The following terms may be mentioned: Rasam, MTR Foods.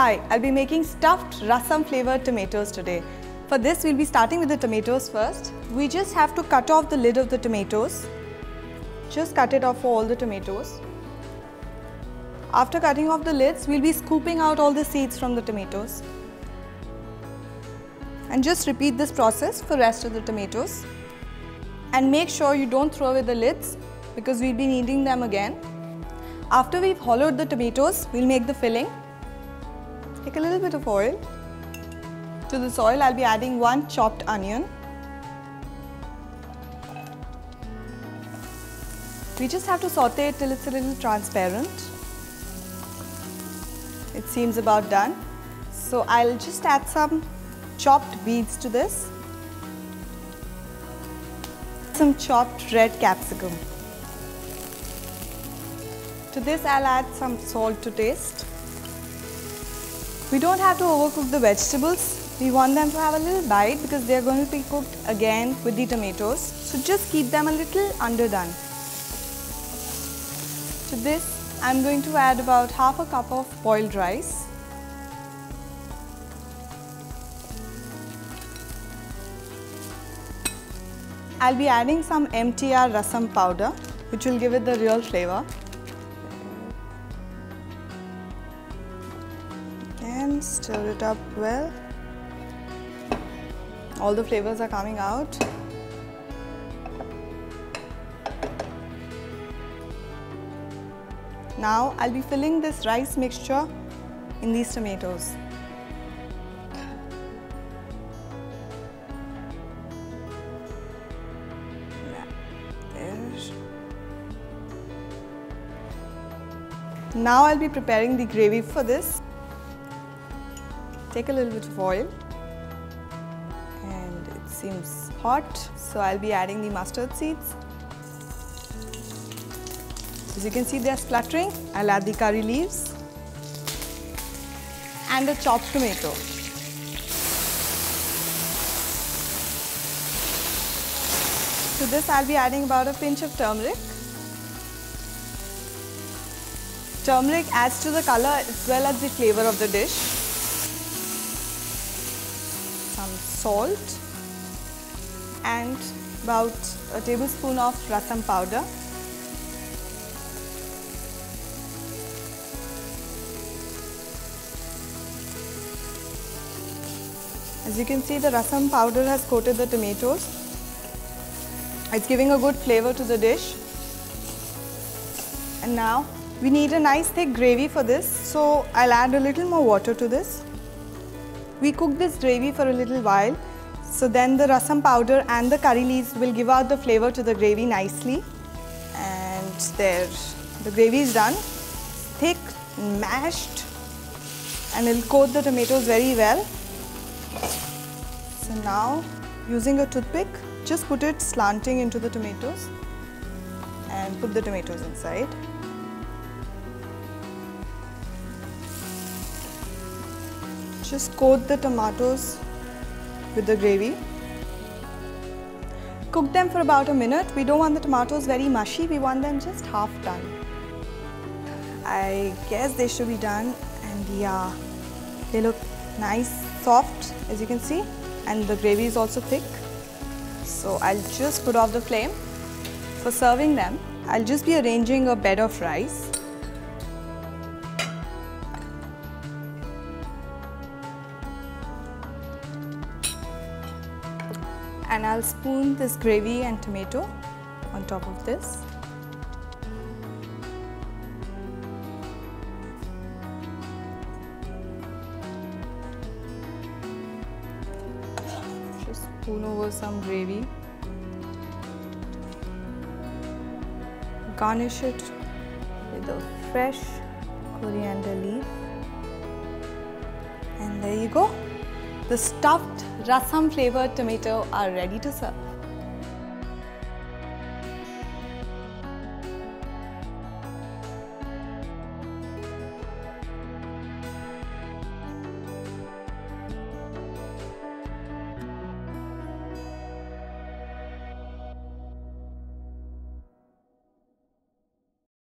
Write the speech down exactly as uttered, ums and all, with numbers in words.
Hi, I'll be making stuffed rasam flavored tomatoes today. For this, we'll be starting with the tomatoes first. We just have to cut off the lid of the tomatoes. Just cut it off for all the tomatoes. After cutting off the lids, we'll be scooping out all the seeds from the tomatoes. And just repeat this process for the rest of the tomatoes. And make sure you don't throw away the lids because we'll be needing them again. After we've hollowed the tomatoes, we'll make the filling. Take a little bit of oil. To this oil, I'll be adding one chopped onion. We just have to saute it till it's a little transparent. It seems about done. So I'll just add some chopped beets to this. Some chopped red capsicum. To this, I'll add some salt to taste. We don't have to overcook the vegetables. We want them to have a little bite because they're going to be cooked again with the tomatoes. So just keep them a little underdone. To this, I'm going to add about half a cup of boiled rice. I'll be adding some M T R Rasam powder, which will give it the real flavor. And stir it up well. All the flavors are coming out. Now I'll be filling this rice mixture in these tomatoes. Now I'll be preparing the gravy for this. Take a little bit of oil and it seems hot, so I'll be adding the mustard seeds. As you can see, they're spluttering. I'll add the curry leaves and a chopped tomato. To this, I'll be adding about a pinch of turmeric. Turmeric adds to the color as well as the flavor of the dish. Some salt and about a tablespoon of rasam powder. As you can see, the rasam powder has coated the tomatoes. It's giving a good flavor to the dish. And now we need a nice thick gravy for this, so I'll add a little more water to this. We cook this gravy for a little while, so then the rasam powder and the curry leaves will give out the flavor to the gravy nicely. And there, the gravy is done, thick, mashed, and it'll coat the tomatoes very well. So now, using a toothpick, just put it slanting into the tomatoes and put the tomatoes inside. Just coat the tomatoes with the gravy. Cook them for about a minute. We don't want the tomatoes very mushy. We want them just half done. I guess they should be done. And yeah, they look nice, soft, as you can see. And the gravy is also thick. So I'll just put off the flame. For serving them, I'll just be arranging a bed of rice. And I'll spoon this gravy and tomato on top of this. Just spoon over some gravy. Garnish it with a fresh coriander leaf. And there you go. The stuffed rasam flavored tomatoes are ready to serve.